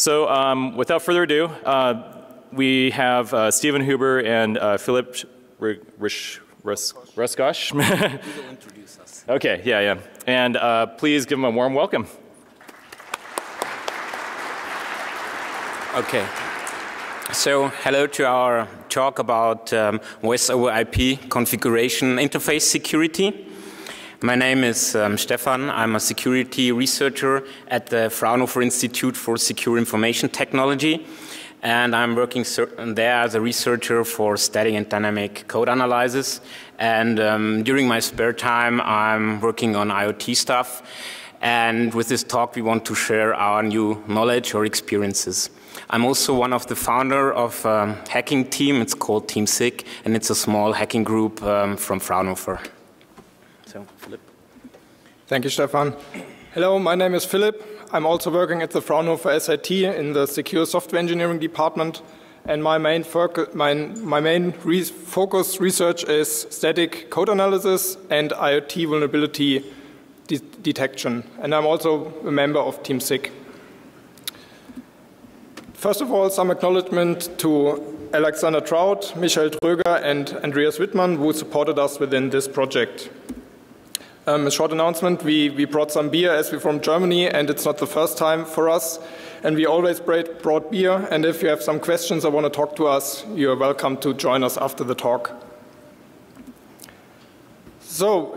So without further ado, we have Stephan Huber and Philipp Roskosch. You will introduce us. Okay, yeah, yeah. And please give them a warm welcome. Okay. So, hello to our talk about voice over IP configuration interface security. My name is Stephan. I'm a security researcher at the Fraunhofer Institute for Secure Information Technology, and I'm working there as a researcher for static and dynamic code analysis. And during my spare time, I'm working on IoT stuff. And with this talk, we want to share our new knowledge or experiences. I'm also one of the founders of a hacking team. It's called Team SIK, and it's a small hacking group from Fraunhofer. So, Philipp. Thank you, Stefan. Hello, my name is Philipp. I'm also working at the Fraunhofer SIT in the Secure Software Engineering Department, and my main focus research is static code analysis and IoT vulnerability detection. And I'm also a member of Team SIK. First of all, some acknowledgement to Alexander Trout, Michel Tröger, and Andreas Wittmann, who supported us within this project. A short announcement, we brought some beer as we're from Germany, and it's not the first time for us, and we always brought beer, and if you have some questions or want to talk to us, you're welcome to join us after the talk. So,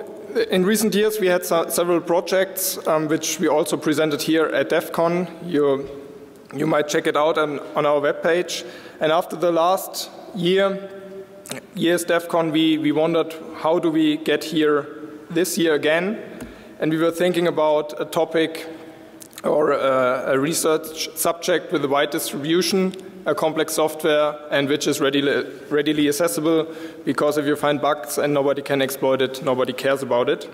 in recent years we had several projects which we also presented here at DEF CON. You might check it out on our webpage, and after the last year's DEF CON we wondered how do we get here this year again, and we were thinking about a topic or a research subject with a wide distribution, a complex software, and which is readily accessible, because if you find bugs and nobody can exploit it, nobody cares about it.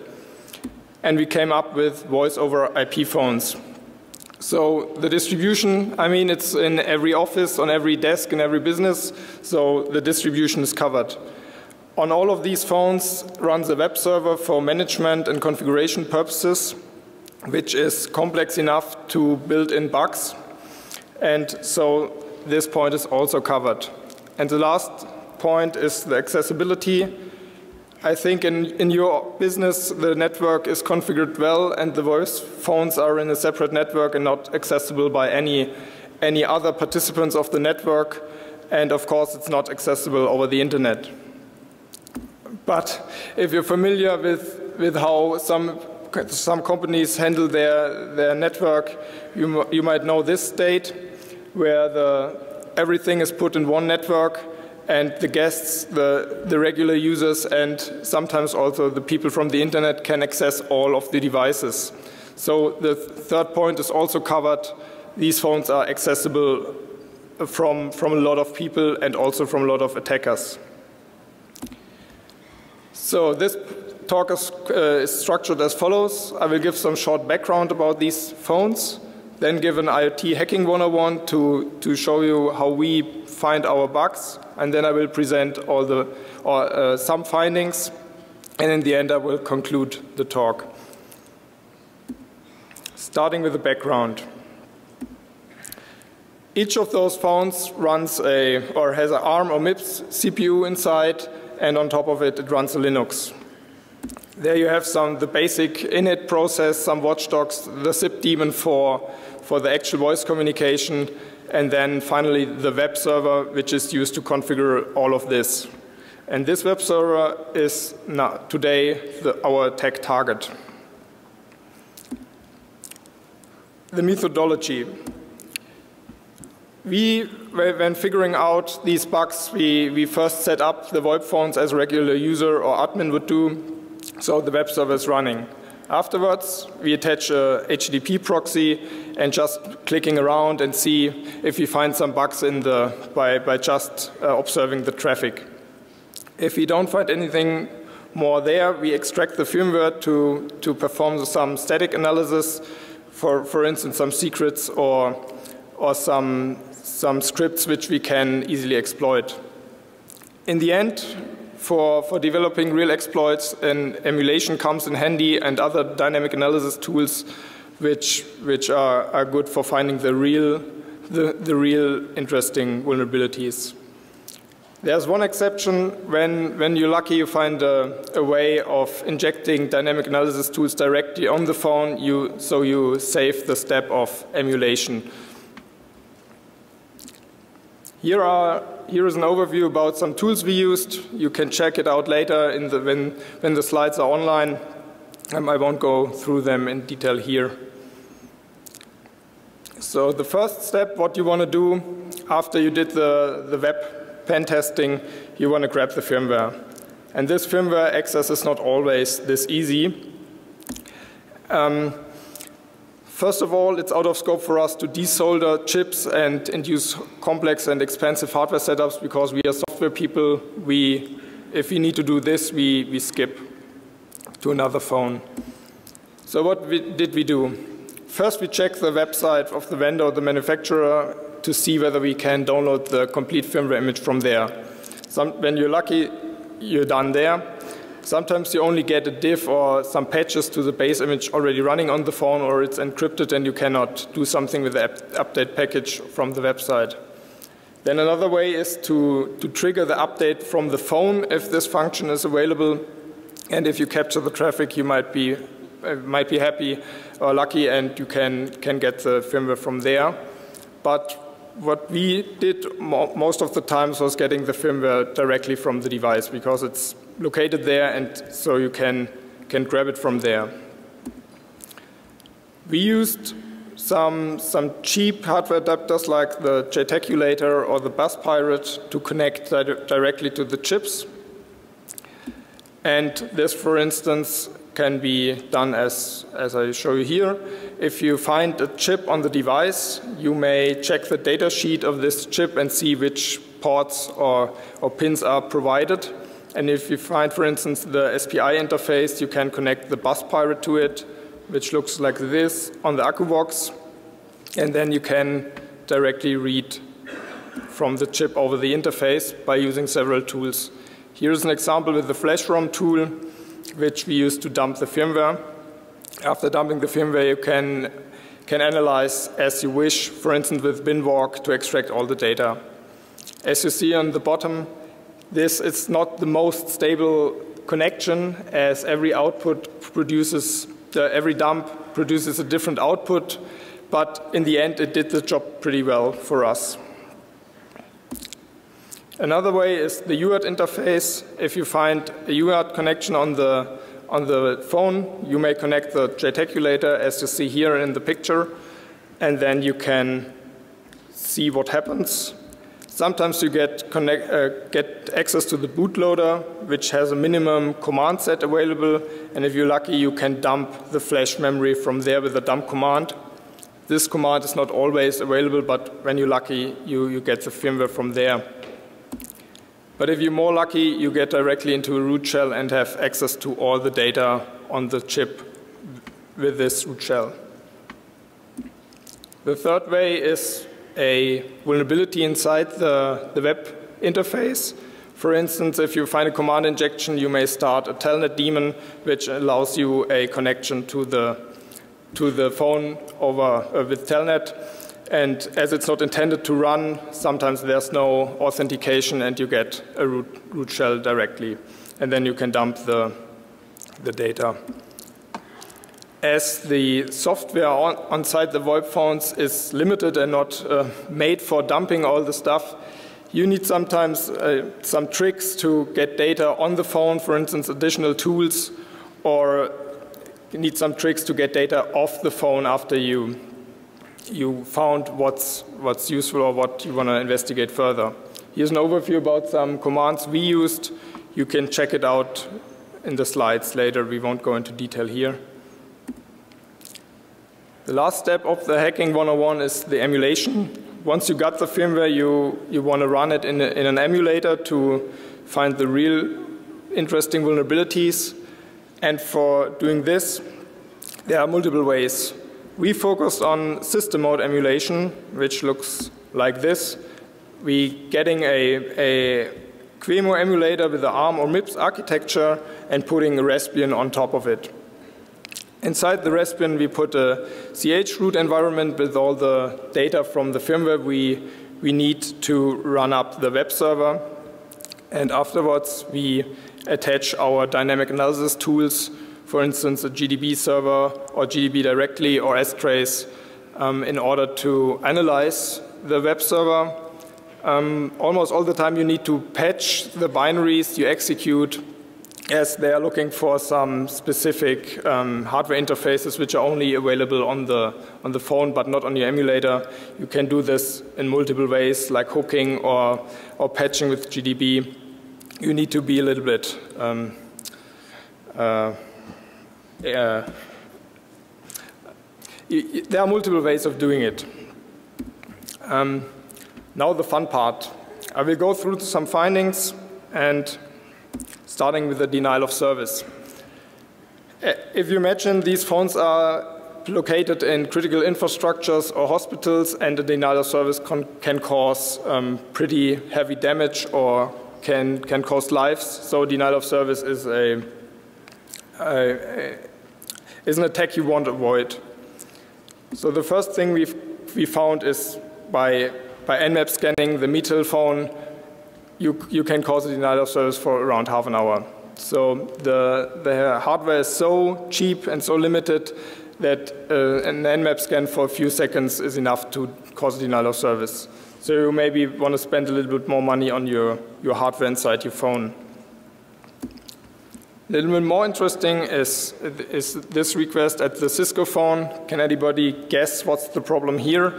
And we came up with voice over IP phones. So the distribution, I mean, it's in every office, on every desk, in every business, so the distribution is covered. On all of these phones runs a web server for management and configuration purposes, which is complex enough to build in bugs, and so this point is also covered. And the last point is the accessibility. I think in your business the network is configured well, and the voice phones are in a separate network and not accessible by any other participants of the network, and of course it's not accessible over the internet. But if you're familiar with how some companies handle their network, you might know this state where everything is put in one network, and the guests, the regular users, and sometimes also the people from the internet can access all of the devices. So the third point is also covered. These phones are accessible from a lot of people and also from a lot of attackers. So this talk is structured as follows. I will give some short background about these phones, then give an IoT Hacking 101 to show you how we find our bugs, and then I will present all some findings, and in the end I will conclude the talk. Starting with the background. Each of those phones runs has an ARM or MIPS CPU inside, and on top of it, it runs a Linux. There you have the basic init process, some watchdogs, the zip daemon for the actual voice communication, and then finally the web server, which is used to configure all of this. And this web server is now, today, our attack target. The methodology. When figuring out these bugs, we first set up the VoIP phones as a regular user or admin would do, so the web server is running. Afterwards, we attach a HTTP proxy and just clicking around and see if we find some bugs by just observing the traffic. If we don't find anything more there, we extract the firmware to perform some static analysis, for instance some secrets or some scripts which we can easily exploit. In the end, for developing real exploits, an emulation comes in handy, and other dynamic analysis tools which are good for finding the real the real interesting vulnerabilities. There's one exception. When you're lucky, you find a way of injecting dynamic analysis tools directly on the phone, so you save the step of emulation. Here is an overview about some tools we used. You can check it out later in the, when the slides are online. I won't go through them in detail here. So the first step, what you want to do after you did the web pen testing, you want to grab the firmware. And this firmware access is not always this easy. First of all, it's out of scope for us to desolder chips and use complex and expensive hardware setups because we are software people. If we need to do this, we skip to another phone. So what did we do? First, we check the website of the vendor or the manufacturer to see whether we can download the complete firmware image from there. When you're lucky, you're done there. Sometimes you only get a diff or some patches to the base image already running on the phone, or it's encrypted and you cannot do something with the update package from the website. Then another way is to trigger the update from the phone if this function is available, and if you capture the traffic, you might be happy or lucky and you can get the firmware from there. But what we did most of the times was getting the firmware directly from the device because it's located there, and so you can grab it from there. We used some cheap hardware adapters like the JTAGulator or the Bus Pirate to connect directly to the chips. And this, for instance, can be done as I show you here. If you find a chip on the device, you may check the data sheet of this chip and see which ports or pins are provided. And if you find, for instance, the SPI interface, you can connect the Bus Pirate to it, which looks like this on the AccuVox. And then you can directly read from the chip over the interface by using several tools. Here's an example with the flash ROM tool, which we use to dump the firmware. After dumping the firmware, you can analyze as you wish, for instance with binwalk, to extract all the data. As you see on the bottom, this is not the most stable connection, as every output produces, every dump produces a different output, but in the end it did the job pretty well for us. Another way is the UART interface. If you find a UART connection on the phone, you may connect the JTAGulator as you see here in the picture, and then you can see what happens. Sometimes you get access to the bootloader, which has a minimum command set available, and if you're lucky, you can dump the flash memory from there with the dump command. This command is not always available, but when you're lucky, you get the firmware from there. But if you're more lucky, you get directly into a root shell and have access to all the data on the chip with this root shell. The third way is a vulnerability inside the web interface. For instance, if you find a command injection, you may start a telnet daemon, which allows you a connection to the phone over with telnet. And as it's not intended to run, sometimes there's no authentication and you get a root shell directly. And then you can dump the data. As the software on-site the VoIP phones is limited and not made for dumping all the stuff, you need sometimes some tricks to get data on the phone, for instance, additional tools, or you need some tricks to get data off the phone after you found what's useful or what you want to investigate further. Here's an overview about some commands we used. You can check it out in the slides later. We won't go into detail here. The last step of the hacking 101 is the emulation. Once you got the firmware, you want to run it in an emulator to find the real interesting vulnerabilities. And for doing this, there are multiple ways. We focused on system mode emulation, which looks like this. We're getting a Qemu emulator with the ARM or MIPS architecture and putting a Raspbian on top of it. Inside the REST bin, we put a CH root environment with all the data from the firmware we need to run up the web server. And afterwards, we attach our dynamic analysis tools, for instance, a GDB server or GDB directly or strace, in order to analyze the web server. Almost all the time you need to patch the binaries you execute, as they are looking for some specific hardware interfaces which are only available on the phone but not on your emulator. You can do this in multiple ways, like hooking or patching with GDB. You need to be a little bit there are multiple ways of doing it. Now the fun part. I will go through some findings, and starting with the denial of service. If you imagine these phones are located in critical infrastructures or hospitals, and the denial of service can cause pretty heavy damage or can cost lives. So denial of service is an attack you want to avoid. So the first thing we found is by Nmap scanning the MeTel phone, you can cause a denial of service for around half an hour. So the hardware is so cheap and so limited that an Nmap scan for a few seconds is enough to cause a denial of service. So you maybe want to spend a little bit more money on your hardware inside your phone. A little bit more interesting is this request at the Cisco phone. Can anybody guess what's the problem here?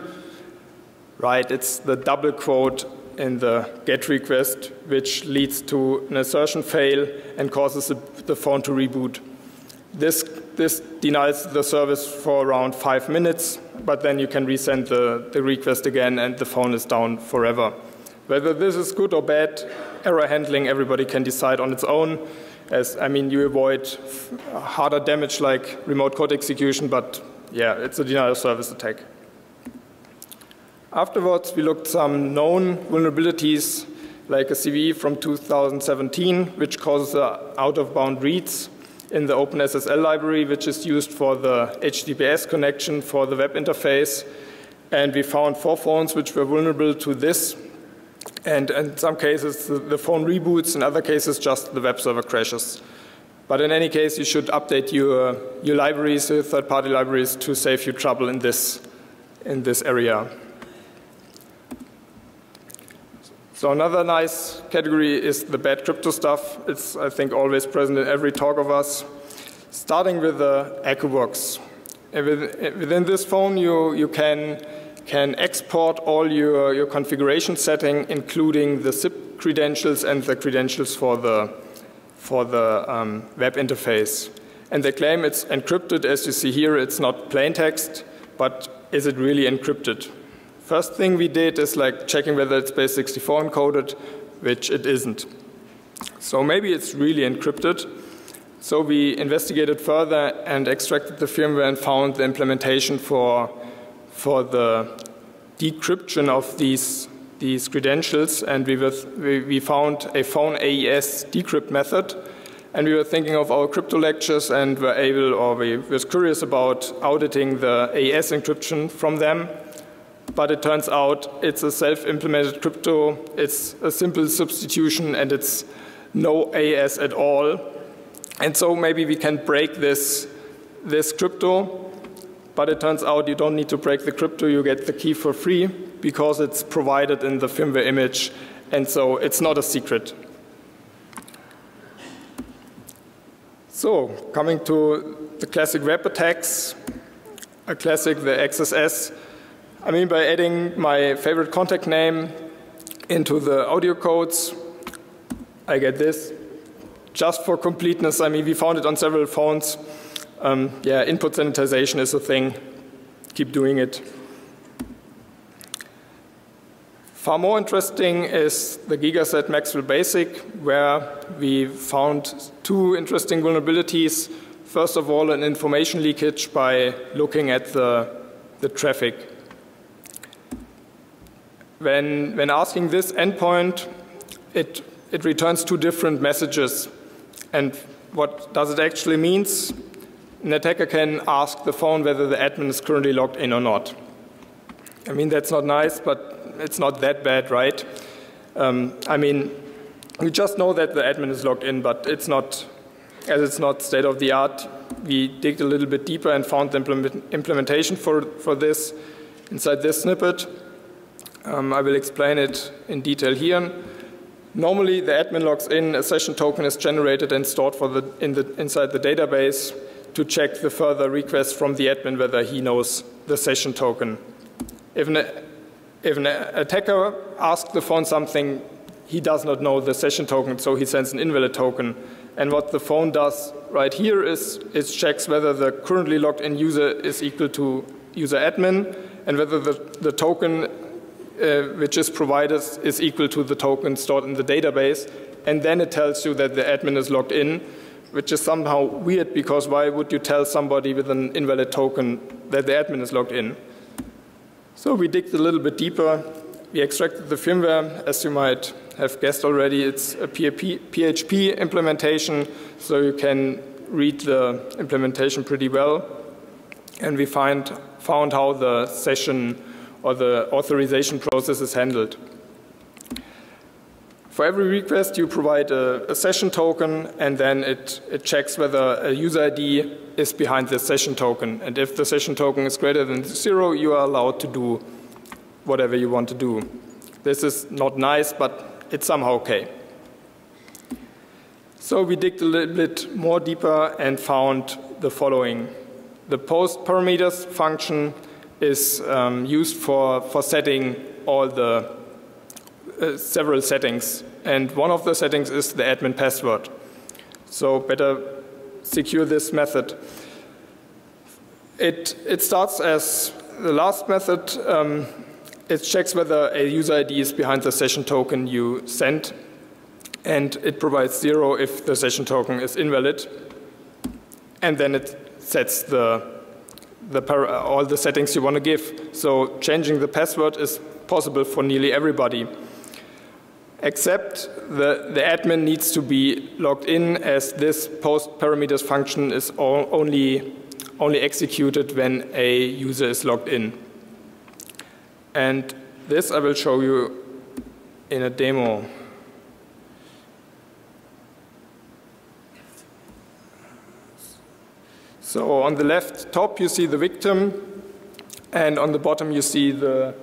Right, it's the double quote in the GET request, which leads to an assertion fail and causes the phone to reboot. This denies the service for around 5 minutes, but then you can resend the request again and the phone is down forever. Whether this is good or bad, error handling, everybody can decide on its own. You avoid harder damage like remote code execution, but yeah, it's a denial of service attack. Afterwards, we looked at some known vulnerabilities, like a CVE from 2017, which causes out-of-bound reads in the OpenSSL library, which is used for the HTTPS connection for the web interface. And we found 4 phones which were vulnerable to this. And in some cases, the phone reboots. In other cases, just the web server crashes. But in any case, you should update your libraries, your third-party libraries, to save you trouble in this area. So another nice category is the bad crypto stuff. It's, I think, always present in every talk of us. Starting with the EchoBox. Within this phone, you can export all your configuration setting, including the SIP credentials and the credentials for the web interface. And they claim it's encrypted. As you see here, it's not plain text, but is it really encrypted? First thing we did is like checking whether it's base64 encoded, which it isn't. So maybe it's really encrypted. So we investigated further and extracted the firmware and found the implementation for the decryption of these credentials, and we found a phone AES decrypt method, and we were thinking of our crypto lectures and were able, or we were curious about auditing the AES encryption from them, but it turns out it's a self-implemented crypto, it's a simple substitution, and it's no AES at all. And so maybe we can break this crypto. But it turns out you don't need to break the crypto, you get the key for free because it's provided in the firmware image, and so it's not a secret. So, coming to the classic web attacks, a classic, the XSS. By adding my favorite contact name into the audio codes, I get this. Just for completeness, we found it on several phones. Input sanitization is a thing. Keep doing it. Far more interesting is the Gigaset Maxwell Basic, where we found 2 interesting vulnerabilities. First of all, an information leakage by looking at the traffic. When asking this endpoint, it returns 2 different messages. And what does it actually mean? an attacker can ask the phone whether the admin is currently logged in or not. I mean, that's not nice, but it's not that bad, right? I mean, you just know that the admin is logged in, but it's not, as it's not state of the art, we digged a little bit deeper and found the implementation for this inside this snippet. I will explain it in detail here. Normally, the admin logs in, a session token is generated and stored for the, inside the database to check the further request from the admin whether he knows the session token. If an attacker asks the phone something, he does not know the session token, so he sends an invalid token. And what the phone does right here is it checks whether the currently logged in user is equal to user admin and whether the token which is provided is equal to the token stored in the database, and then it tells you that the admin is logged in, which is somehow weird because why would you tell somebody with an invalid token that the admin is logged in? So we digged a little bit deeper. We extracted the firmware. As you might have guessed already, it's a PHP implementation, so you can read the implementation pretty well. And we found how the session or the authorization process is handled. For every request, you provide a session token, and then it checks whether a user ID is behind the session token. And if the session token is greater than 0, you are allowed to do whatever you want to do. This is not nice, but it's somehow okay. So we digged a little bit more deeper and found the following. The post parameters function is used for setting all the several settings, and one of the settings is the admin password. So better secure this method. It starts as the last method. It checks whether a user ID is behind the session token you sent, and it provides 0 if the session token is invalid, and then it sets all the settings you want to give. So changing the password is possible for nearly everybody, except the admin needs to be logged in, as this post parameters function is only executed when a user is logged in. And this I will show you in a demo. So on the left top you see the victim, and on the bottom you see the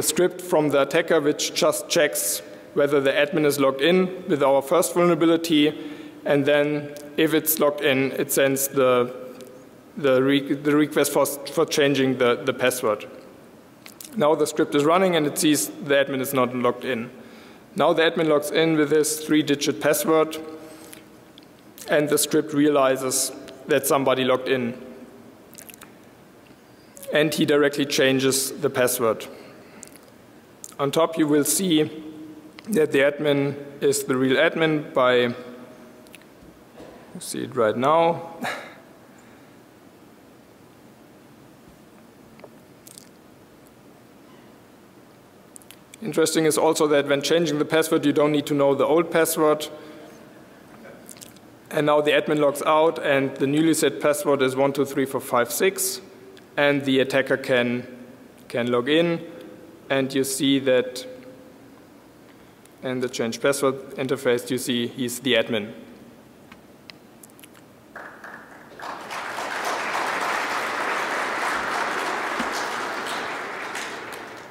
script from the attacker, which just checks whether the admin is logged in with our first vulnerability, and then if it's logged in, it sends the request for changing the password. Now the script is running and it sees the admin is not logged in. Now the admin logs in with his 3-digit password, and the script realizes that somebody logged in, and he directly changes the password. On top you will see that the admin is the real admin by, you see it right now. Interesting is also that when changing the password, you don't need to know the old password. And now the admin logs out, and the newly set password is 123456, and the attacker can log in, and you see that in the change password interface, you see he's the admin.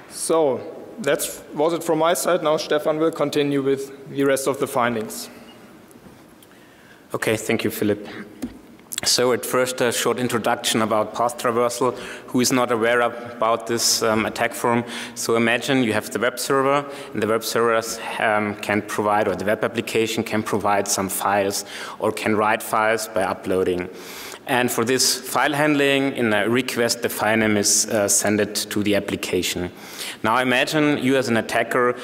So that was it from my side. Now Stefan will continue with the rest of the findings. Okay, thank you, Philipp. So at first, a short introduction about path traversal. Who is not aware about this attack form? So imagine you have the web server, and the web server can provide, or the web application can provide some files, or can write files by uploading. And for this file handling, in a request, the file name is sent it to the application. Now imagine you as an attacker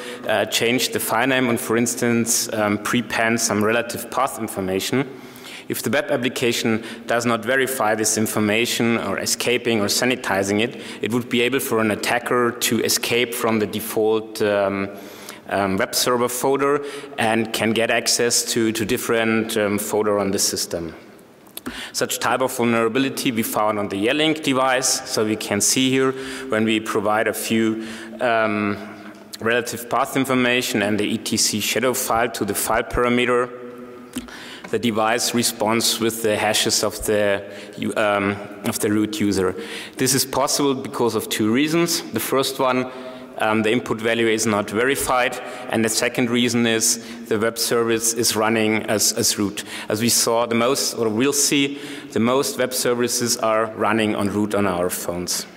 change the file name and, for instance, prepend some relative path information. If the web application does not verify this information, or escaping or sanitizing it, it would be able for an attacker to escape from the default web server folder and can get access to different folder on the system. Such type of vulnerability we found on the Yelink device. So we can see here when we provide a few relative path information and the ETC shadow file to the file parameter, the device responds with the hashes of the root user. This is possible because of two reasons. The first one, the input value is not verified, and the second reason is the web service is running as root. As we saw, the most, or we'll see, the most web services are running on root on our phones.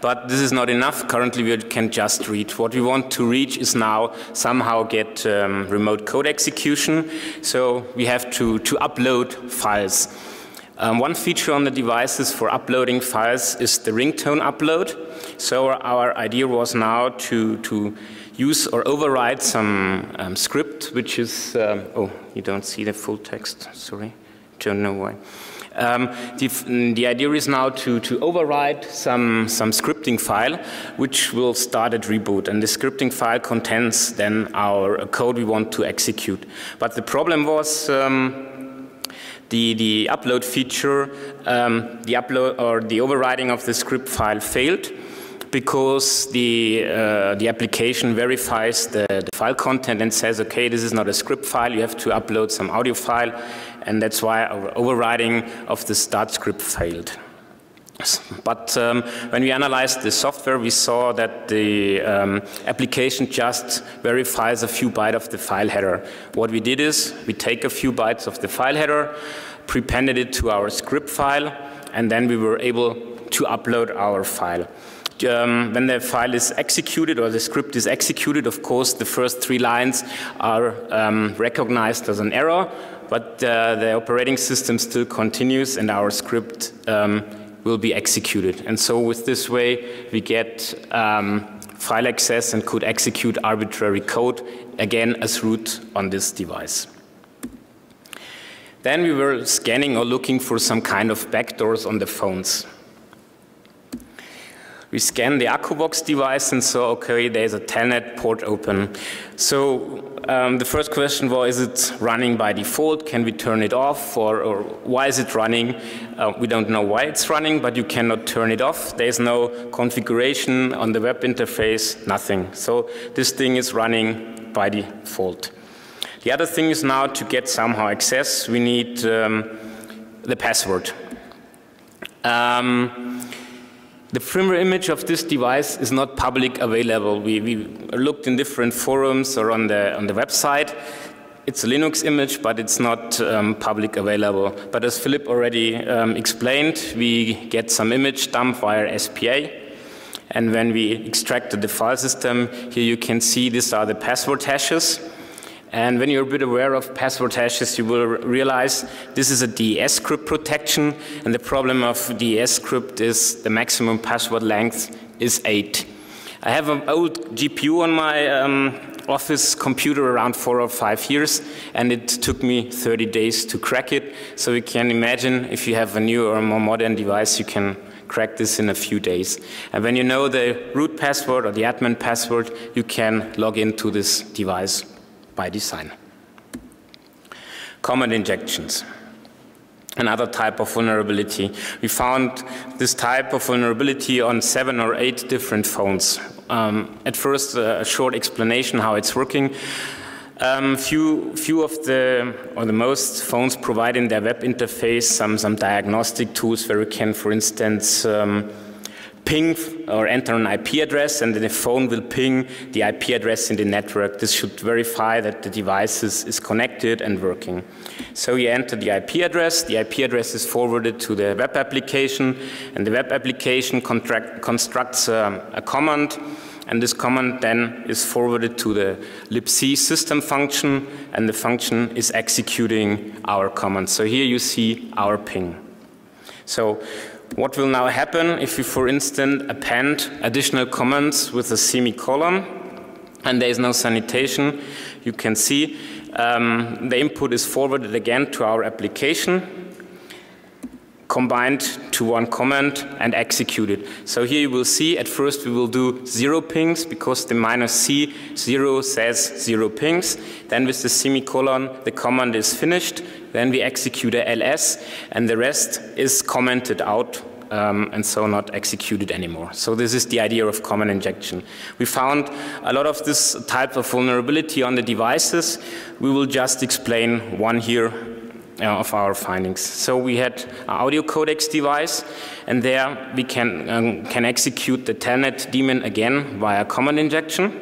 But this is not enough. Currently, we can just read. What we want to reach is now somehow get remote code execution. So we have to upload files. One feature on the devices for uploading files is the ringtone upload. So our idea was now to use or override some script, which is oh, you don't see the full text. Sorry, don't know why. The idea is now to override some scripting file, which will start at reboot. And the scripting file contains then our code we want to execute. But the problem was the upload feature, the upload or the overriding of the script file failed, because the application verifies the file content and says, okay, this is not a script file, you have to upload some audio file, and that's why our overriding of the start script failed. But when we analyzed the software, we saw that the application just verifies a few bytes of the file header. What we did is, we take a few bytes of the file header, prepended it to our script file, and then we were able to upload our file. When the file is executed or the script is executed, of course, the first three lines are recognized as an error, but the operating system still continues and our script will be executed. And so with this way, we get file access and could execute arbitrary code, again, as root on this device. Then we were scanning or looking for some kind of backdoors on the phones. We scanned the AccuVox device and saw, okay, there's a telnet port open. So the first question was, is it running by default? Can we turn it off? Or why is it running? We don't know why it's running, but you cannot turn it off. There's no configuration on the web interface, nothing. So this thing is running by default. The other thing is now to get somehow access, we need the password. The firmware image of this device is not public available. We looked in different forums or on the website. It's a Linux image, but it's not public available. But as Philipp already explained, we get some image dump via SPI. And when we extracted the file system, here you can see these are the password hashes. And when you're a bit aware of password hashes, you will realize this is a DES crypt protection. And the problem of DES crypt is the maximum password length is 8. I have an old GPU on my office computer around 4 or 5 years, and it took me 30 days to crack it. So you can imagine if you have a new or a more modern device, you can crack this in a few days. And when you know the root password or the admin password, you can log into this device by design. Command injections, another type of vulnerability. We found this type of vulnerability on 7 or 8 different phones. At first, a short explanation how it's working. Few of the, or the most phones provide in their web interface some diagnostic tools where you can, for instance, ping or enter an IP address, and then the phone will ping the IP address in the network. This should verify that the device is connected and working. So you enter the IP address is forwarded to the web application, and the web application constructs a command, and this command then is forwarded to the libc system function, and the function is executing our command. So here you see our ping. So what will now happen if we, for instance, append additional comments with a semicolon and there is no sanitation? You can see the input is forwarded again to our application. combined to one command and executed. So here you will see at first we will do 0 pings because the -C0 says 0 pings. Then with the semicolon the command is finished. Then we execute a ls and the rest is commented out and so not executed anymore. So this is the idea of command injection. We found a lot of this type of vulnerability on the devices. We will just explain one here of our findings. So we had an audio codecs device and there we can execute the telnet daemon again via command injection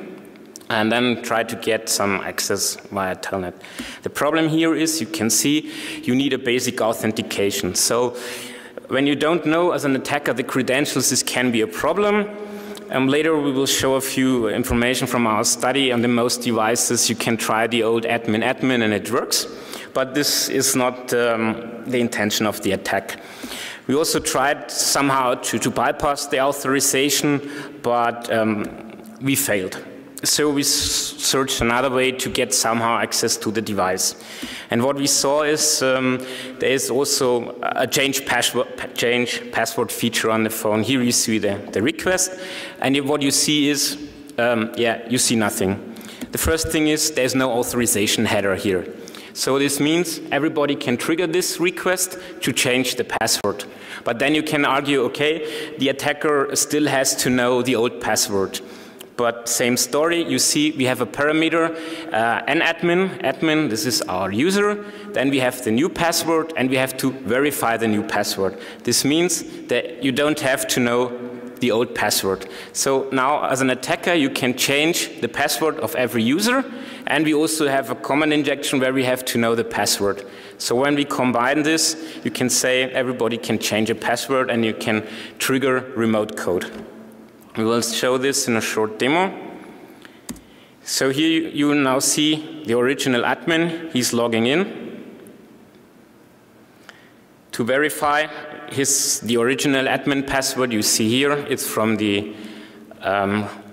and then try to get some access via telnet. The problem here is, you can see, you need a basic authentication. So when you don't know as an attacker the credentials, this can be a problem. Later we will show a few information from our study on the most devices. You can try the old admin and it works, but this is not the intention of the attack. We also tried somehow to bypass the authorization, but we failed. So we searched another way to get somehow access to the device. And what we saw is there is also a change password feature on the phone. Here you see the request, and what you see is, you see nothing. The first thing is there's no authorization header here. So this means everybody can trigger this request to change the password. But then you can argue, okay, the attacker still has to know the old password. But same story, you see we have a parameter, an admin, this is our user, then we have the new password and we have to verify the new password. This means that you don't have to know the old password. So now as an attacker you can change the password of every user, and we also have a command injection where we have to know the password. So when we combine this, you can say everybody can change a password and you can trigger remote code. We will show this in a short demo. So here you now see the original admin. He's logging in. To verify the original admin password you see here, it's from the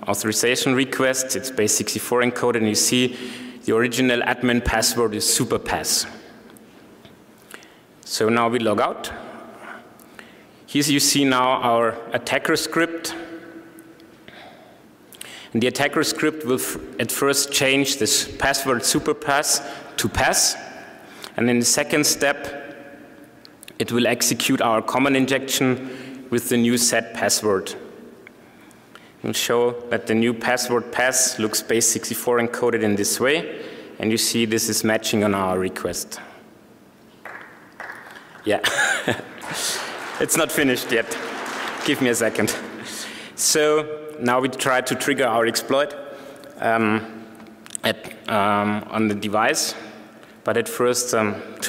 authorization request. It's base64 encoded, and you see the original admin password is superpass. So now we log out. Here you see now our attacker script. And the attacker script will at first change this password superpass to pass, and in the second step it will execute our command injection with the new set password. It will show that the new password pass looks base64 encoded in this way, and you see this is matching on our request. Yeah, it's not finished yet. Give me a second. So now we try to trigger our exploit on the device, but at first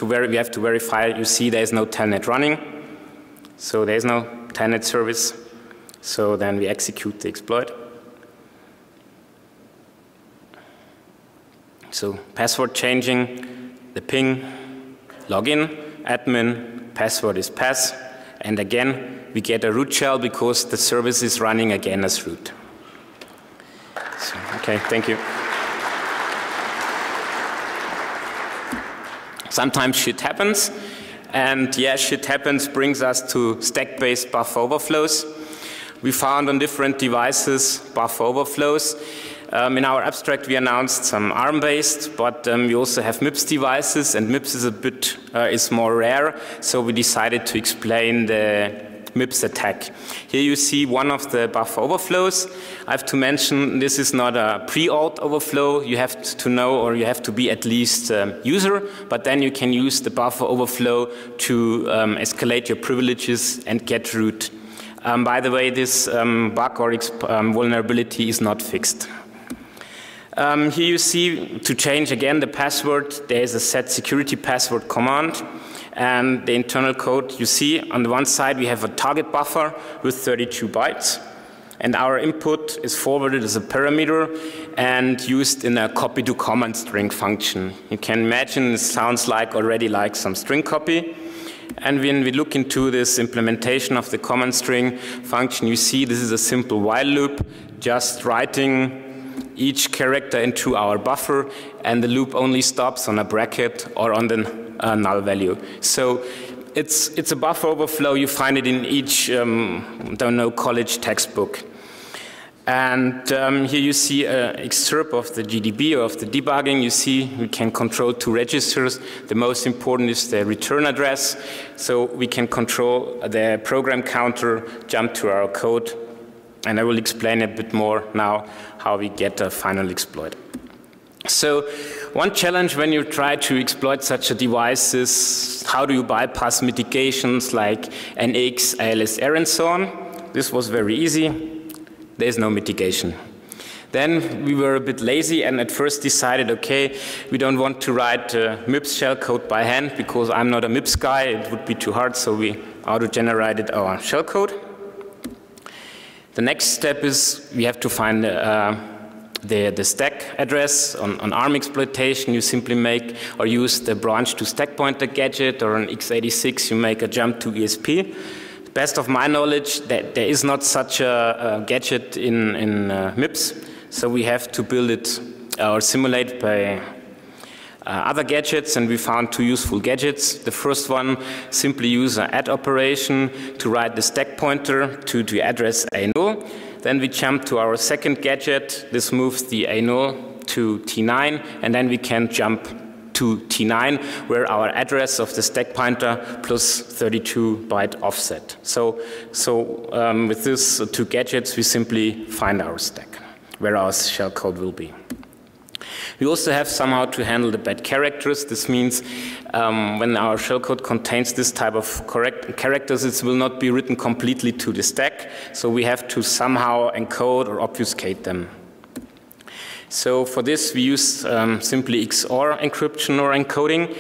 we have to verify. You see there is no telnet running, so there is no telnet service, so then we execute the exploit. So password changing, the ping, login, admin, password is pass, and again we get a root shell because the service is running again as root. So, okay, thank you. Sometimes shit happens, and yeah, shit happens brings us to stack-based buffer overflows. We found on different devices buffer overflows. In our abstract we announced some ARM-based, but we also have MIPS devices, and MIPS is a bit is more rare, so we decided to explain the MIPS attack. Here you see one of the buffer overflows. I have to mention this is not a pre-auth overflow. You have to know, or you have to be at least user, but then you can use the buffer overflow to escalate your privileges and get root. By the way, this bug or vulnerability is not fixed. Here you see to change again the password, there is a set security password command. And the internal code you see, on the one side we have a target buffer with 32 bytes, and our input is forwarded as a parameter and used in a copy to command string function. You can imagine it sounds like already like some string copy. And when we look into this implementation of the command string function, you see this is a simple while loop, just writing each character into our buffer, and the loop only stops on a bracket or on the null value. So It's a buffer overflow. You find it in each, don't know, college textbook. And here you see an excerpt of the GDB or of the debugging. You see we can control two registers. The most important is the return address. So we can control the program counter, jump to our code. And I will explain a bit more now how we get a final exploit. So one challenge when you try to exploit such a device is how do you bypass mitigations like NX, ALSR, and so on. This was very easy. There is no mitigation. Then we were a bit lazy and at first decided, okay, we don't want to write MIPS shellcode by hand because I'm not a MIPS guy, it would be too hard, so we auto-generated our shellcode. The next step is we have to find the stack address. On ARM exploitation, you simply make or use the branch to stack pointer gadget, or on x86, you make a jump to ESP. Best of my knowledge, that there is not such a gadget in MIPS, so we have to build it or simulate by other gadgets, and we found two useful gadgets. The first one, simply use an add operation to write the stack pointer to the address A0. Then we jump to our second gadget. This moves the A0 to T9, and then we can jump to T9, where our address of the stack pointer plus 32-byte offset. So with these two gadgets, we simply find our stack, where our shellcode will be. We also have somehow to handle the bad characters. This means when our shellcode contains this type of correct characters, it will not be written completely to the stack, so we have to somehow encode or obfuscate them. So for this, we use simply XOR encryption or encoding.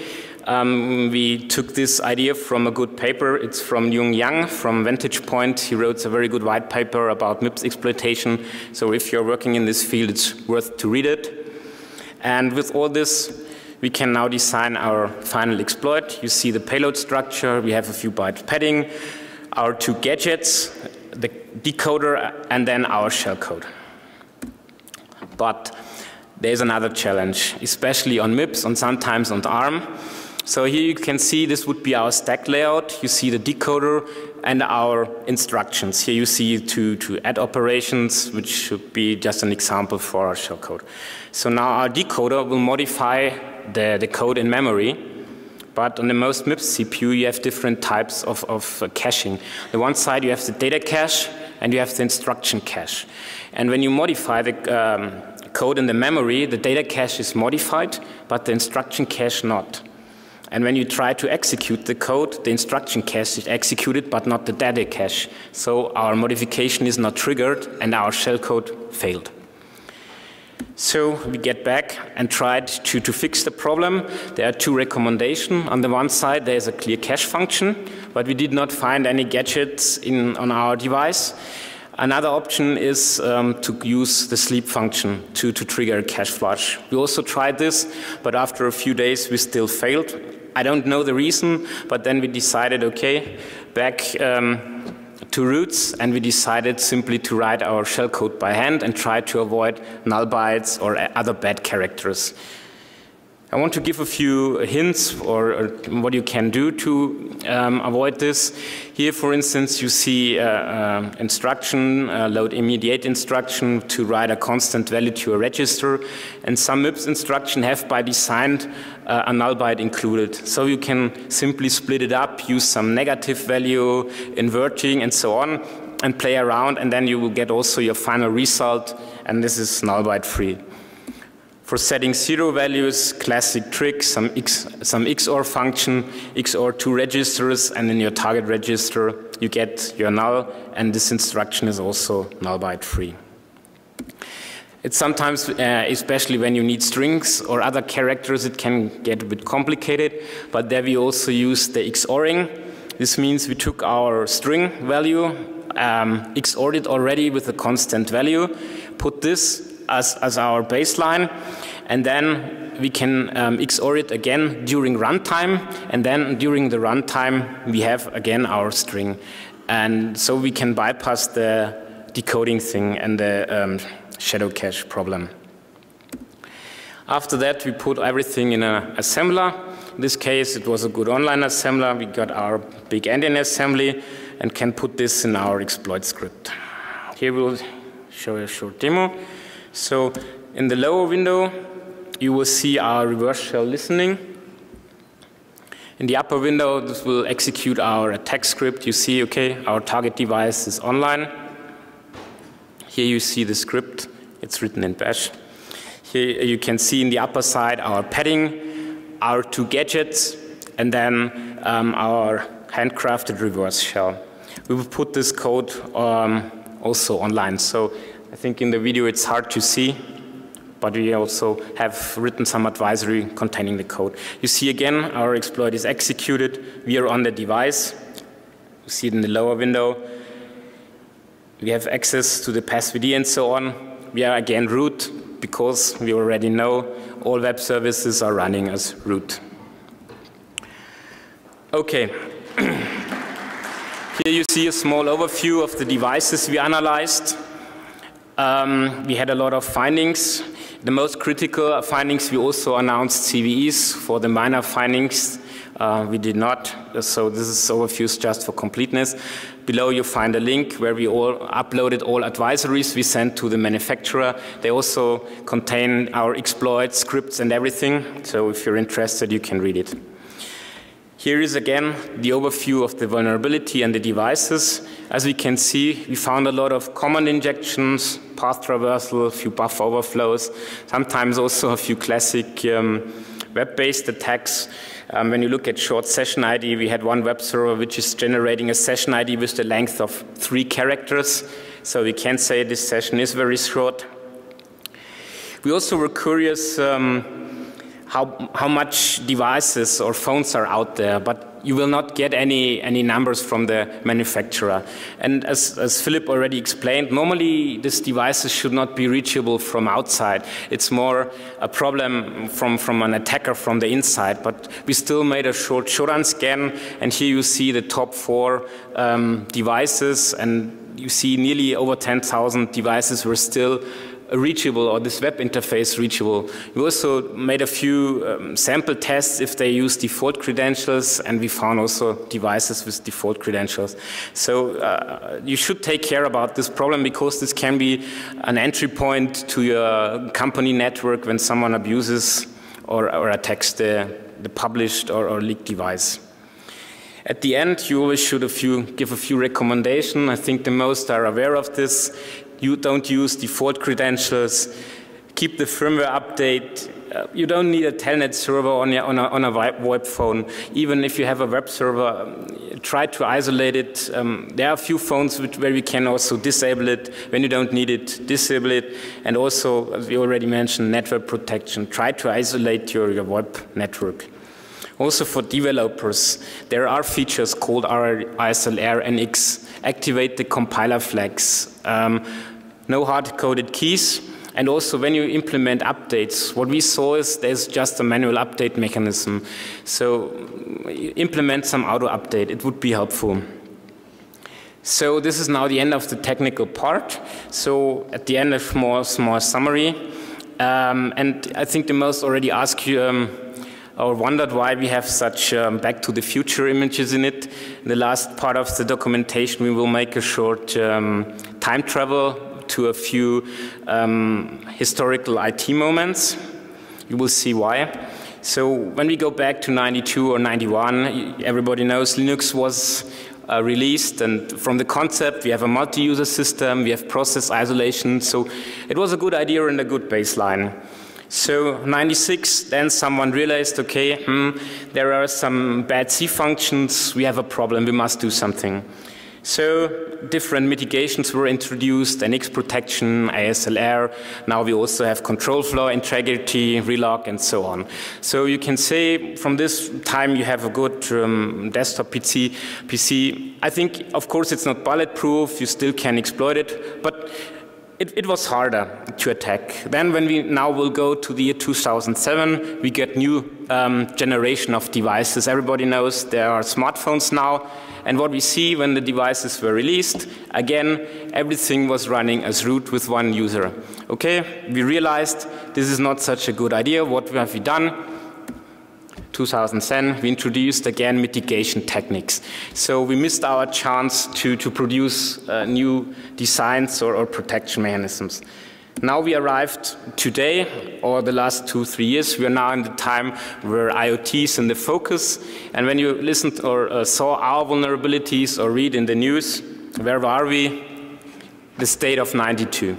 We took this idea from a good paper. It's from Jung Yang from Vantage Point. He wrote a very good white paper about MIPS exploitation. So if you're working in this field, it's worth to read it. And with all this, we can now design our final exploit. You see the payload structure. We have a few byte padding, our two gadgets, the decoder, and then our shellcode. But there's another challenge, especially on MIPS and sometimes on ARM. So here you can see this would be our stack layout. You see the decoder and our instructions. Here you see two add operations, which should be just an example for our shellcode. So now our decoder will modify the code in memory. But on the most MIPS CPU, you have different types of caching. On the one side, you have the data cache, and you have the instruction cache. And when you modify the code in the memory, the data cache is modified, but the instruction cache not. And when you try to execute the code, the instruction cache is executed, but not the data cache. So our modification is not triggered, and our shellcode failed. So we get back and tried to fix the problem. There are two recommendations. On the one side, there is a clear cache function, but we did not find any gadgets on our device. Another option is to use the sleep function to trigger a cache flush. We also tried this, but after a few days, we still failed. I don't know the reason, but then we decided, okay, back to roots, and we decided simply to write our shellcode by hand and try to avoid null bytes or other bad characters. I want to give a few hints or what you can do to avoid this. Here, for instance, you see instruction, load immediate instruction to write a constant value to a register. And some MIPS instruction have by design a null byte included. So you can simply split it up, use some negative value, inverting, and so on, and play around. And then you will get also your final result. And this is null byte free. For setting zero values, classic trick, some XOR function, XOR two registers, and in your target register, you get your null, and this instruction is also null byte free. It's sometimes, especially when you need strings or other characters, it can get a bit complicated, but there we also use the XORing. This means we took our string value, XORed it already with a constant value, put this as our baseline, and then we can XOR it again during runtime, and then during the runtime we have again our string, and so we can bypass the decoding thing and the shadow cache problem. After that, we put everything in an assembler. In this case, it was a good online assembler. We got our big endian assembly and can put this in our exploit script. Here we'll show you a short demo. So in the lower window, you will see our reverse shell listening. In the upper window, this will execute our attack script. You see, okay, our target device is online. Here you see the script. It's written in bash. Here you can see in the upper side our padding, our two gadgets, and then our handcrafted reverse shell. We will put this code also online. So I think in the video it's hard to see, but we also have written some advisory containing the code. You see again, our exploit is executed. We are on the device. You see it in the lower window. We have access to the passwd and so on. We are again root because we already know all web services are running as root. Okay. Here you see a small overview of the devices we analyzed. We had a lot of findings. The most critical findings, we also announced CVEs. For the minor findings, we did not. So this is overviews just for completeness. Below you find a link where we all uploaded all advisories we sent to the manufacturer. They also contain our exploits, scripts, and everything. So if you're interested, you can read it. Here is again the overview of the vulnerability and the devices. As we can see, we found a lot of command injections, path traversal, a few buffer overflows, sometimes also a few classic web-based attacks. When you look at short session ID, we had one web server which is generating a session ID with the length of 3 characters. So we can say this session is very short. We also were curious how much devices or phones are out there, but you will not get any numbers from the manufacturer. And as Philipp already explained, normally these devices should not be reachable from outside. It's more a problem from an attacker from the inside, but we still made a short Shodan scan, and here you see the top 4 devices, and you see nearly over 10,000 devices were still reachable, or this web interface reachable. We also made a few sample tests if they use default credentials, and we found also devices with default credentials. So you should take care about this problem, because this can be an entry point to your company network when someone abuses or attacks the published or leaked device. At the end, you always should give a few recommendations. I think the most are aware of this. You don't use default credentials, keep the firmware update, you don't need a telnet server on a VoIP phone. Even if you have a web server, try to isolate it. There are a few phones where we can also disable it. When you don't need it, disable it. And also, as we already mentioned, network protection. Try to isolate your VoIP network. Also for developers, there are features called ASLR, NX. Activate the compiler flags. No hard-coded keys, and also when you implement updates, what we saw is there's just a manual update mechanism. So implement some auto-update, it would be helpful. So this is now the end of the technical part. So at the end, a small summary. And I think the most already asked you or wondered why we have such back to the future images in it. In the last part of the documentation, we will make a short time travel to a few historical IT moments. You will see why. So when we go back to 92 or 91, everybody knows Linux was released, and from the concept we have a multi-user system, we have process isolation, so it was a good idea and a good baseline. So 96, then someone realized, okay, there are some bad C functions, we have a problem, we must do something. So different mitigations were introduced, NX protection, ASLR, now we also have control flow, integrity, relog, and so on. So you can say from this time you have a good desktop PC. I think, of course, it's not bulletproof, you still can exploit it, but it was harder to attack. Then when we now will go to the year 2007, we get new generation of devices. Everybody knows there are smartphones now. And what we see when the devices were released, again, everything was running as root with one user. Okay, we realized this is not such a good idea. What have we done? 2010, we introduced again mitigation techniques. So we missed our chance to produce new designs or protection mechanisms. Now we arrived today, or the last 2-3 years, we are now in the time where IoT is in the focus. And when you listened or saw our vulnerabilities or read in the news, where are we? The state of 92.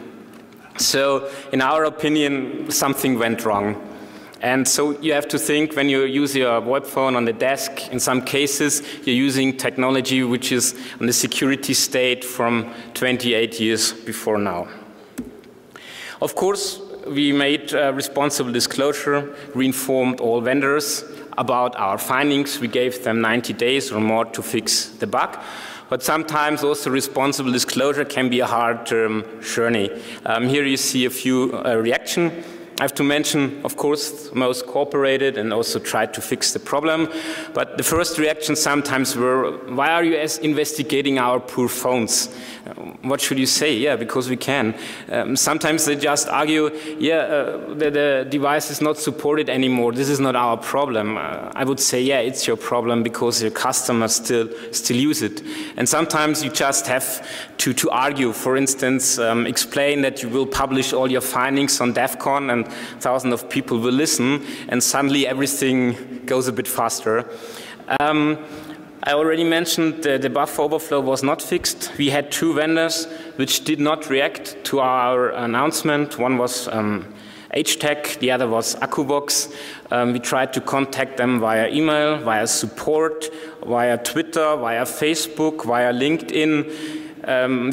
So in our opinion, something went wrong. And so you have to think when you use your VoIP phone on the desk, in some cases you're using technology which is on the security state from 28 years before now. Of course, we made responsible disclosure, we informed all vendors about our findings. We gave them 90 days or more to fix the bug. But sometimes also responsible disclosure can be a hard journey. Here you see a few reactions. I have to mention, of course, most cooperated and also tried to fix the problem. But the first reactions sometimes were, why are you investigating our poor phones? What should you say? Yeah, because we can. Sometimes they just argue, yeah, the device is not supported anymore. This is not our problem. I would say, yeah, it's your problem because your customers still use it. And sometimes you just have to argue. For instance, explain that you will publish all your findings on DEF CON and thousands of people will listen, and suddenly everything goes a bit faster. I already mentioned the buffer overflow was not fixed. We had two vendors which did not react to our announcement. One was HTech, the other was AccuVox. We tried to contact them via email, via support, via Twitter, via Facebook, via LinkedIn.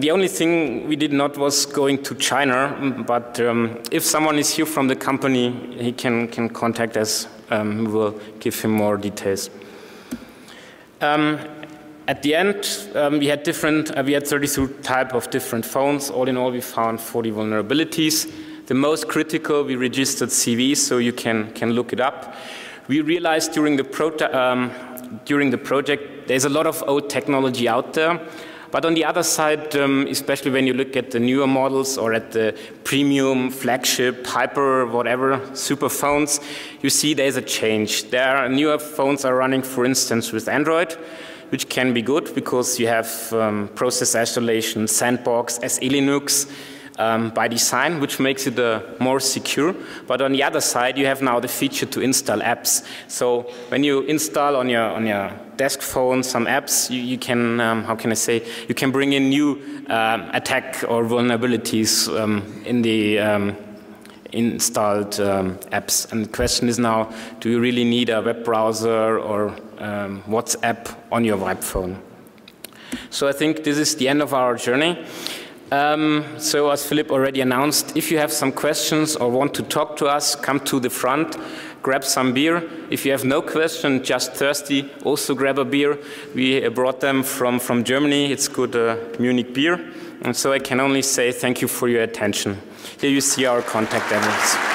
The only thing we did not was going to China, but if someone is here from the company, he can contact us. We will give him more details. At the end, we had 32 type of different phones. All in all, we found 40 vulnerabilities. The most critical, we registered CVE, so you can look it up. We realized during the project, there's a lot of old technology out there. But on the other side, especially when you look at the newer models or at the premium, flagship, hyper, whatever, super phones, you see there's a change. There are newer phones are running, for instance, with Android, which can be good because you have process isolation, sandbox, SE Linux by design, which makes it more secure. But on the other side, you have now the feature to install apps. So when you install on your desk phone, some apps, you can, how can I say, you can bring in new attack or vulnerabilities in the installed apps. And the question is now, do you really need a web browser or WhatsApp on your web phone? So I think this is the end of our journey. So as Philipp already announced, if you have some questions or want to talk to us, come to the front. Grab some beer. If you have no question, just thirsty, also grab a beer. We brought them from Germany. It's good Munich beer. And so I can only say thank you for your attention. Here you see our contact details.